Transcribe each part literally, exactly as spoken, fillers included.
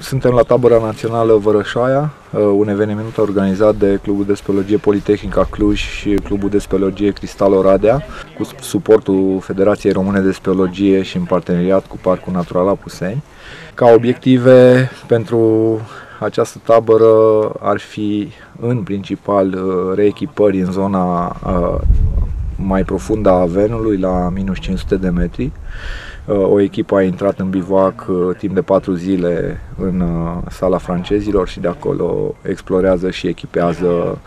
Suntem la Tabăra Națională Vărășoaia, un eveniment organizat de Clubul de Speologie Politehnica Cluj și Clubul de Speologie Cristal Oradea, cu suportul Federației Române de Speologie și în parteneriat cu Parcul Natural Apuseni. Ca obiective pentru această tabără ar fi în principal reechipări în zona mai profundă a Avenului, la minus cinci sute de metri. O echipă a intrat în bivac timp de patru zile în sala francezilor și de acolo explorează și echipează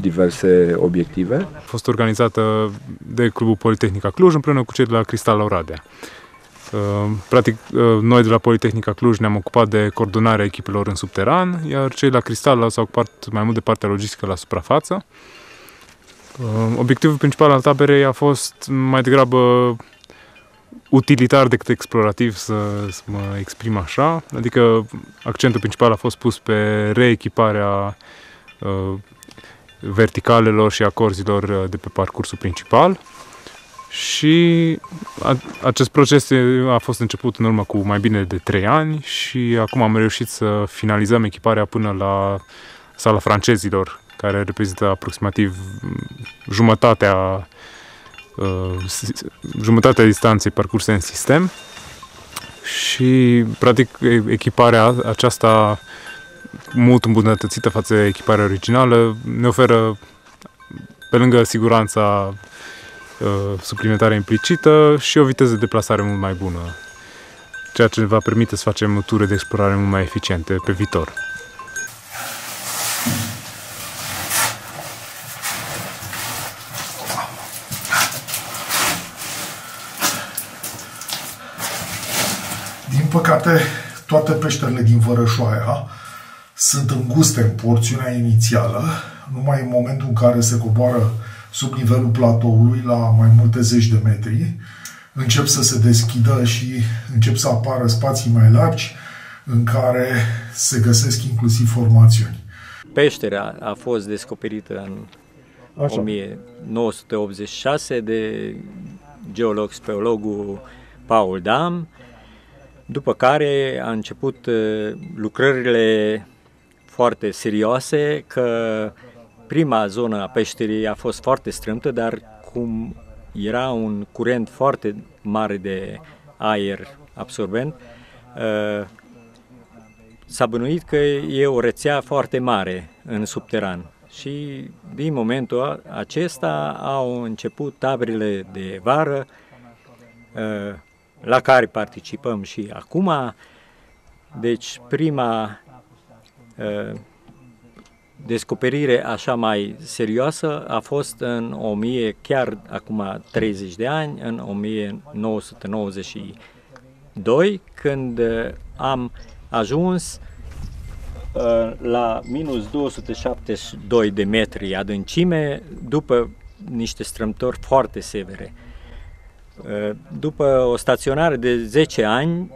diverse obiective. A fost organizată de Clubul Politehnica Cluj împreună cu cei de la Cristal Oradea. Practic, noi de la Politehnica Cluj ne-am ocupat de coordonarea echipelor în subteran, iar cei la Cristal s-au ocupat mai mult de partea logistică la suprafață. Obiectivul principal al taberei a fost mai degrabă utilitar decât explorativ, să, să mă exprim așa, adică accentul principal a fost pus pe reechiparea uh, verticalelor și a corzilor de pe parcursul principal și a, acest proces a fost început în urmă cu mai bine de trei ani și acum am reușit să finalizăm echiparea până la sala francezilor, care reprezintă aproximativ jumătatea jumătatea distanței parcurse în sistem și, practic, echiparea aceasta mult îmbunătățită față de echiparea originală ne oferă, pe lângă siguranța uh, suplimentară implicită, și o viteză de deplasare mult mai bună, ceea ce ne va permite să facem ture de explorare mult mai eficiente pe viitor. Din păcate, toate peșterile din Vărășoaia sunt înguste în porțiunea inițială, numai în momentul în care se coboară sub nivelul platoului la mai multe zeci de metri, încep să se deschidă și încep să apară spații mai largi în care se găsesc inclusiv formațiuni. Peștera a fost descoperită în Așa. o mie nouă sute optzeci și șase de geolog speologul Paul Dam, după care a început lucrările foarte serioase, că prima zonă a peșterii a fost foarte strâmtă, dar cum era un curent foarte mare de aer absorbent, s-a bănuit că e o rețea foarte mare în subteran. Și din momentul acesta au început taberele de vară, la care participăm și acum. Deci prima uh, descoperire așa mai serioasă a fost în o mie, chiar acum treizeci de ani, în o mie nouă sute nouăzeci și doi, când uh, am ajuns uh, la minus două sute șaptezeci și doi de metri adâncime după niște strâmtori foarte severe. După o staționare de zece ani,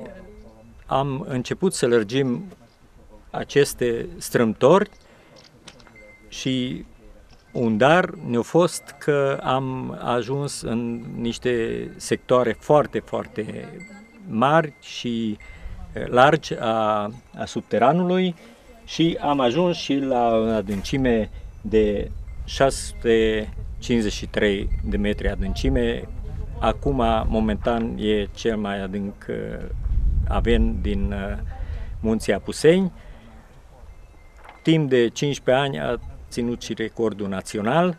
am început să lărgim aceste strâmtori și un dar ne-a fost că am ajuns în niște sectoare foarte, foarte mari și largi a, a subteranului și am ajuns și la o adâncime de șase sute cincizeci și trei de metri adâncime. Acum, momentan, e cel mai adânc uh, aven din uh, munții Apuseni. Timp de cincisprezece ani a ținut și recordul național.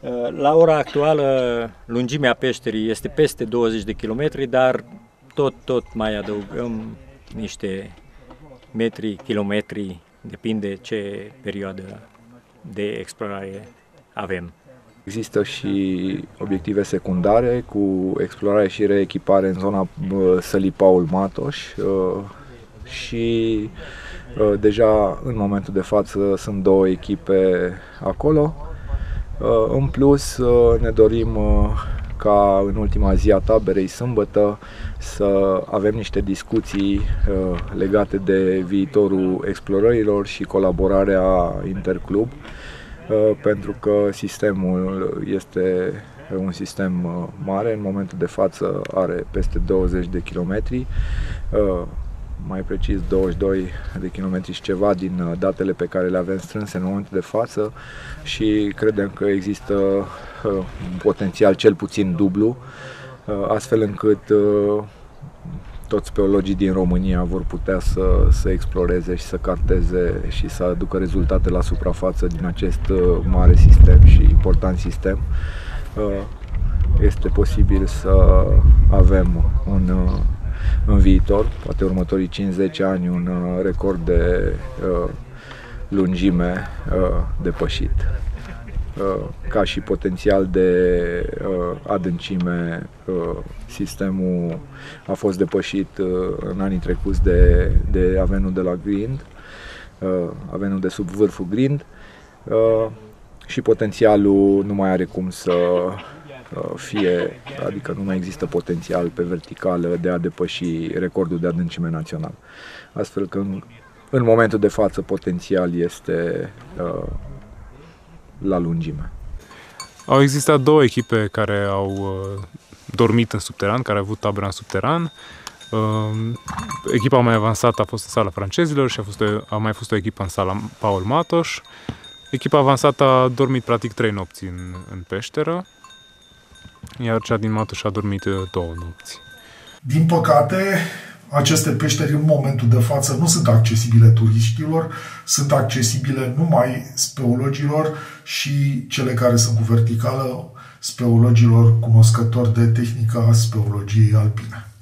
Uh, la ora actuală, lungimea peșterii este peste douăzeci de kilometri, dar tot, tot mai adăugăm niște metri, kilometri, depinde ce perioadă de explorare avem. Există și obiective secundare cu explorare și reechipare în zona Sălii Paul Matoș și deja în momentul de față sunt două echipe acolo. În plus, ne dorim ca în ultima zi a taberei, sâmbătă, să avem niște discuții legate de viitorul explorărilor și colaborarea interclub, pentru că sistemul este un sistem mare, în momentul de față are peste douăzeci de kilometri, mai precis douăzeci și doi de kilometri și ceva din datele pe care le avem strânse în momentul de față și credem că există un potențial cel puțin dublu, astfel încât toți speologii din România vor putea să, să exploreze și să carteze și să aducă rezultate la suprafață din acest mare sistem și important sistem. Este posibil să avem un, în viitor, poate următorii cinci zece ani, un record de lungime depășit, ca și potențial de adâncime. Sistemul a fost depășit în anii trecuți de, de Avenul de la Grind, Avenul de sub vârful Grind, și potențialul nu mai are cum să fie, adică nu mai există potențial pe verticală de a depăși recordul de adâncime național. Astfel că în, în momentul de față potențial este la lungime. Au existat două echipe care au uh, dormit în subteran, care au avut tabăra în subteran. Uh, echipa mai avansată a fost în sala francezilor și a, fost o, a mai fost o echipă în sala Paul Matoș. Echipa avansată a dormit practic trei nopți în, în peșteră, iar cea din Matoș a dormit două nopți. Din păcate, aceste peșteri în momentul de față nu sunt accesibile turiștilor, sunt accesibile numai speologilor și cele care sunt cu verticală, speologilor cunoscători de tehnica speologiei alpine.